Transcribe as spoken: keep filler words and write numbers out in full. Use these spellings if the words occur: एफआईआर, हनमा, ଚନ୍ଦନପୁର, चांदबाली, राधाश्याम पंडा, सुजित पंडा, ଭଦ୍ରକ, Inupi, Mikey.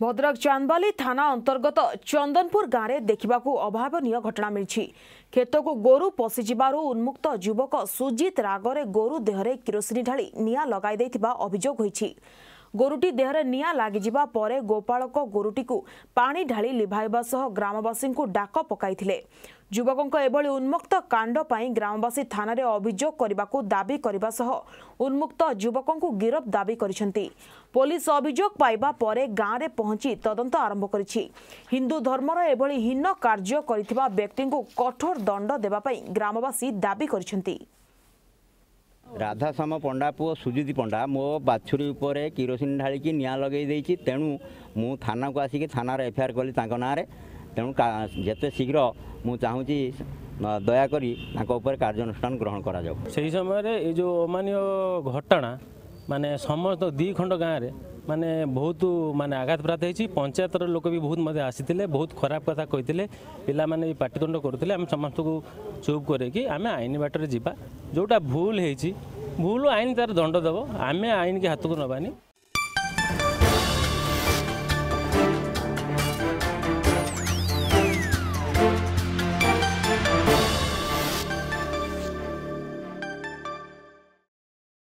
भद्रक चांदबाली थाना अंतर्गत चंदनपुर गाँव में देखा अभावन घटना मिली। खेत को गोरु पशिजार उन्मुक्त युवक सुजित रागरे गोरु देहरे किरोसिन ढाली निआ लगाई अभियोग होई। गोरुटी देहरे निआ लागिजिबा परे गोपालक गोरुटी को पानी ढाली लिभाइबा सह ग्रामवासी को डाक पकाई। युवक एभली उन्मुक्त कांड पाई ग्रामवासी थाना रे अभियोग करबाकू दाबी करबा सह उन्मुक्त युवक को गिरफ दाबी करिसंती। पुलिस अभियोग पाइबा परे गाँव में पहुंची तदंत आरंभ करिछि। हिंदू धर्मर एभली हीन कार्य करिथिबा व्यक्ति को कठोर दंड देबा पाई ग्रामवासी दाबी करिसंती। राधाश्याम पंडा पुओ सुजित पंडा मो बाछुरी उपरे किरोसिन ढाली की निआ लगे देछि। तेणु मु थाना को आसिक थाना रे एफआईआर कली तांको नारे। तेणु जेते शीघ्र मु चाहूँगी दया करी तांको ऊपर कार्यानुष्ठान ग्रहण करा जाऊ। सही समय रे ए जो मानिय घटना माने समस्त दी खंड गाँव में माने बहुत माने आघात प्राप्त होती। पंचायत लोक भी बहुत मत आसी बहुत खराब कथा कही पिला माने पाटितुंड करुले। आम समस्त को चुप करें आम आईन बाटर जावा जोटा भूल होती। भूल आईन तार दंड देव आम आईन के हाथ को नबानी।